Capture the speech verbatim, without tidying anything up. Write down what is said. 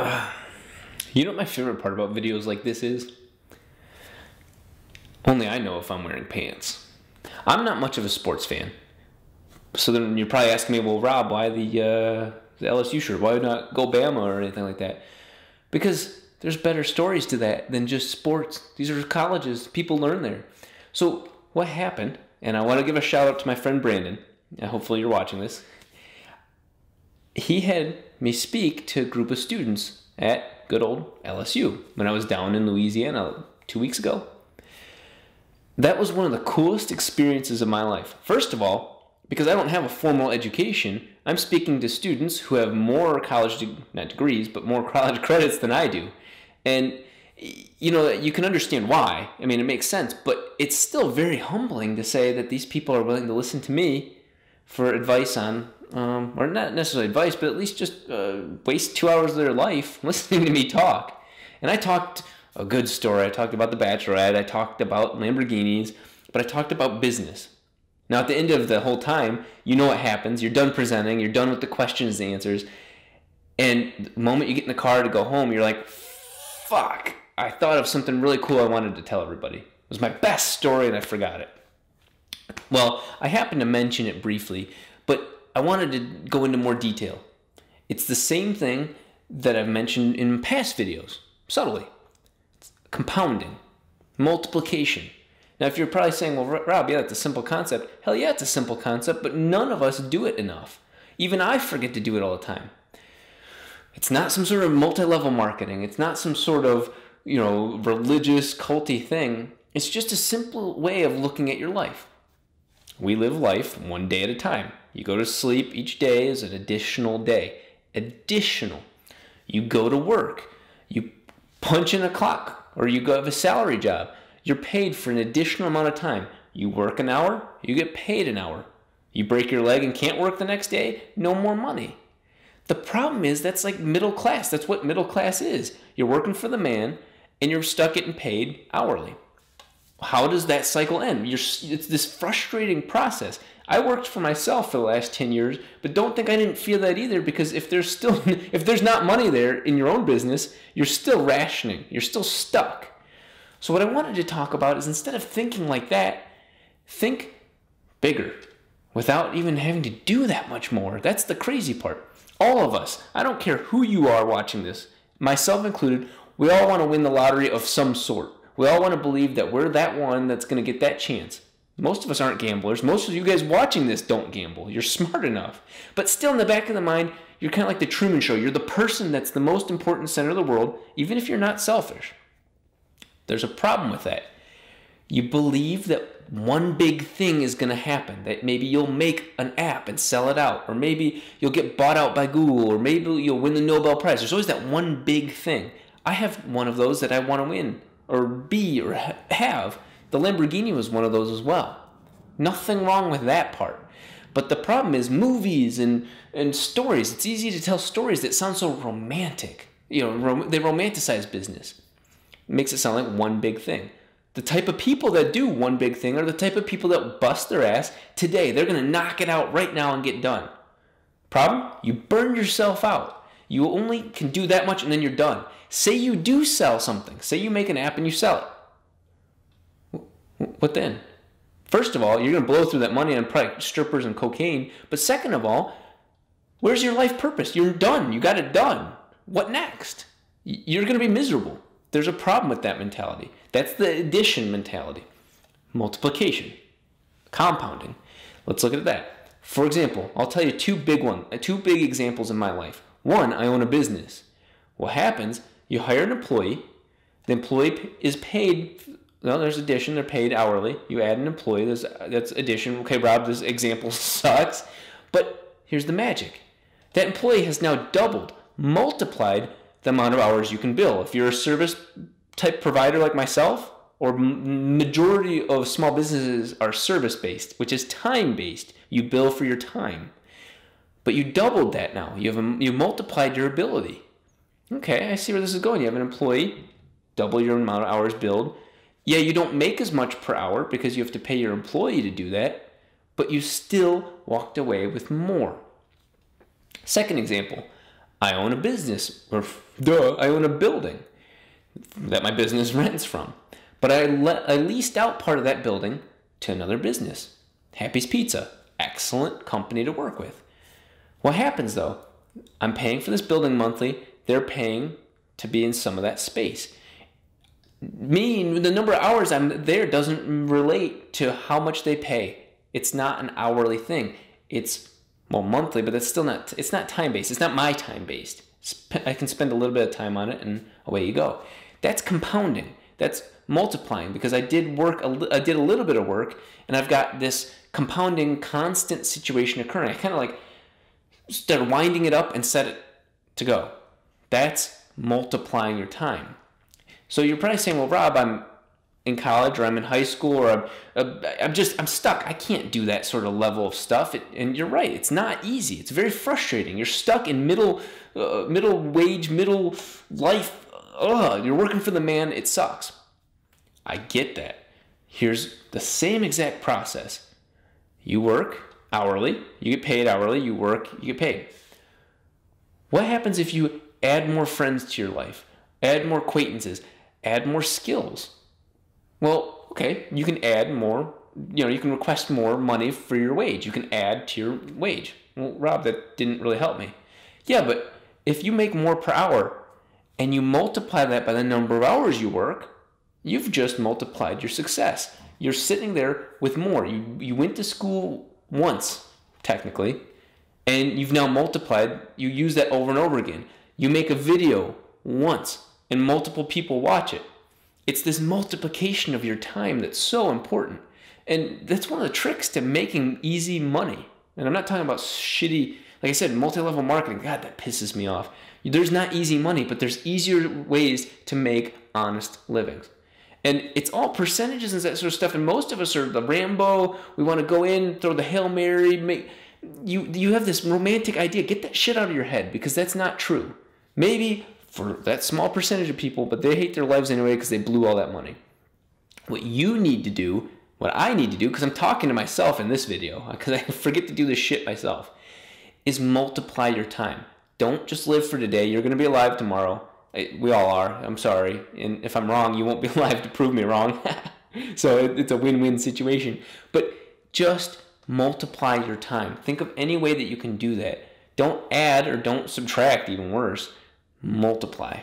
Uh, you know what my favorite part about videos like this is? Only I know if I'm wearing pants. I'm not much of a sports fan. So then you're probably asking me, well, Rob, why the, uh, the L S U shirt? Why not go Bama or anything like that? Because there's better stories to that than just sports. These are colleges. People learn there. So what happened, and I want to give a shout out to my friend Brandon. Hopefully you're watching this. He had me speak to a group of students at good old L S U when I was down in Louisiana two weeks ago. That was one of the coolest experiences of my life. First of all, because I don't have a formal education, I'm speaking to students who have more college, de not degrees, but more college credits than I do. And you know, you can understand why. I mean, it makes sense, but it's still very humbling to say that these people are willing to listen to me for advice on, um, or not necessarily advice, but at least just uh, waste two hours of their life listening to me talk. And I talked a good story. I talked about the Bachelorette. I talked about Lamborghinis, but I talked about business. Now, at the end of the whole time, you know what happens. You're done presenting. You're done with the questions and answers. And the moment you get in the car to go home, you're like, fuck, I thought of something really cool I wanted to tell everybody. It was my best story and I forgot it. Well, I happened to mention it briefly, but I wanted to go into more detail. It's the same thing that I've mentioned in past videos, subtly. It's compounding, multiplication. Now, if you're probably saying, well, Rob, yeah, that's a simple concept. Hell yeah, it's a simple concept, but none of us do it enough. Even I forget to do it all the time. It's not some sort of multi-level marketing. It's not some sort of, you know, religious, culty thing. It's just a simple way of looking at your life. We live life one day at a time. You go to sleep each day is an additional day. Additional. You go to work. You punch in a clock or you go have a salary job. You're paid for an additional amount of time. You work an hour, you get paid an hour. You break your leg and can't work the next day, no more money. The problem is that's like middle class. That's what middle class is. You're working for the man and you're stuck getting paid hourly. How does that cycle end? You're, it's this frustrating process. I worked for myself for the last ten years, but don't think I didn't feel that either, because if there's still, if there's not money there in your own business, you're still rationing. You're still stuck. So what I wanted to talk about is instead of thinking like that, think bigger without even having to do that much more. That's the crazy part. All of us, I don't care who you are watching this, myself included, we all want to win the lottery of some sort. We all want to believe that we're that one that's going to get that chance. Most of us aren't gamblers. Most of you guys watching this don't gamble. You're smart enough. But still in the back of the mind, you're kind of like the Truman Show. You're the person that's the most important center of the world, even if you're not selfish. There's a problem with that. You believe that one big thing is going to happen, that maybe you'll make an app and sell it out, or maybe you'll get bought out by Google, or maybe you'll win the Nobel Prize. There's always that one big thing. I have one of those that I want to win, or be, or have. The Lamborghini was one of those as well. Nothing wrong with that part. But the problem is movies and, and stories. It's easy to tell stories that sound so romantic. You know, rom- they romanticize business. It makes it sound like one big thing. The type of people that do one big thing are the type of people that bust their ass today. They're going to knock it out right now and get done. Problem? You burn yourself out. You only can do that much and then you're done. Say you do sell something. Say you make an app and you sell it. What then? First of all, you're going to blow through that money on probably strippers and cocaine. But second of all, where's your life purpose? You're done. You got it done. What next? You're going to be miserable. There's a problem with that mentality. That's the addition mentality. Multiplication. Compounding. Let's look at that. For example, I'll tell you two big one, two big examples in my life. One, I own a business. What happens, you hire an employee. The employee is paid. No, there's addition. They're paid hourly. You add an employee. There's, that's addition. Okay, Rob, this example sucks. But here's the magic. That employee has now doubled, multiplied the amount of hours you can bill. If you're a service type provider like myself, or majority of small businesses are service-based, which is time-based. You bill for your time. But you doubled that now. You have a, you multiplied your ability. Okay, I see where this is going. You have an employee, double your amount of hours billed. Yeah, you don't make as much per hour because you have to pay your employee to do that, but you still walked away with more. Second example, I own a business, or duh, I own a building that my business rents from. But I, le I leased out part of that building to another business. Happy's Pizza, excellent company to work with. What happens though? I'm paying for this building monthly. They're paying to be in some of that space. Mean the number of hours I'm there doesn't relate to how much they pay. It's not an hourly thing. It's, well, monthly, but that's still not, it's not time-based. It's not my time-based. I can spend a little bit of time on it and away you go. That's compounding. That's multiplying, because I did work, I did a little bit of work, and I've got this compounding constant situation occurring. I kind of like started winding it up and set it to go. That's multiplying your time. So you're probably saying, well, Rob, I'm in college, or I'm in high school, or I'm, uh, I'm just, I'm stuck. I can't do that sort of level of stuff. It, and you're right. It's not easy. It's very frustrating. You're stuck in middle, uh, middle wage, middle life. Ugh, you're working for the man. It sucks. I get that. Here's the same exact process. You work hourly. You get paid hourly. You work, you get paid. What happens if you add more friends to your life? Add more acquaintances? Add more skills. Well, okay, you can add more, you know, you can request more money for your wage. You can add to your wage. Well, Rob, that didn't really help me. Yeah, but if you make more per hour and you multiply that by the number of hours you work, you've just multiplied your success. You're sitting there with more. You, you went to school once, technically, and you've now multiplied. You use that over and over again. You make a video once, and multiple people watch it. It's this multiplication of your time that's so important. And that's one of the tricks to making easy money. And I'm not talking about shitty, like I said, multi-level marketing. God, that pisses me off. There's not easy money, but there's easier ways to make honest livings. And it's all percentages and that sort of stuff. And most of us are the Rambo. We want to go in, throw the Hail Mary. Make, you, you have this romantic idea. Get that shit out of your head, because that's not true. Maybe for that small percentage of people, but they hate their lives anyway because they blew all that money. What you need to do, what I need to do, because I'm talking to myself in this video, because I forget to do this shit myself, is multiply your time. Don't just live for today. You're going to be alive tomorrow. We all are. I'm sorry. And if I'm wrong, you won't be alive to prove me wrong. So it's a win-win situation. But just multiply your time. Think of any way that you can do that. Don't add or don't subtract, even worse. Multiply.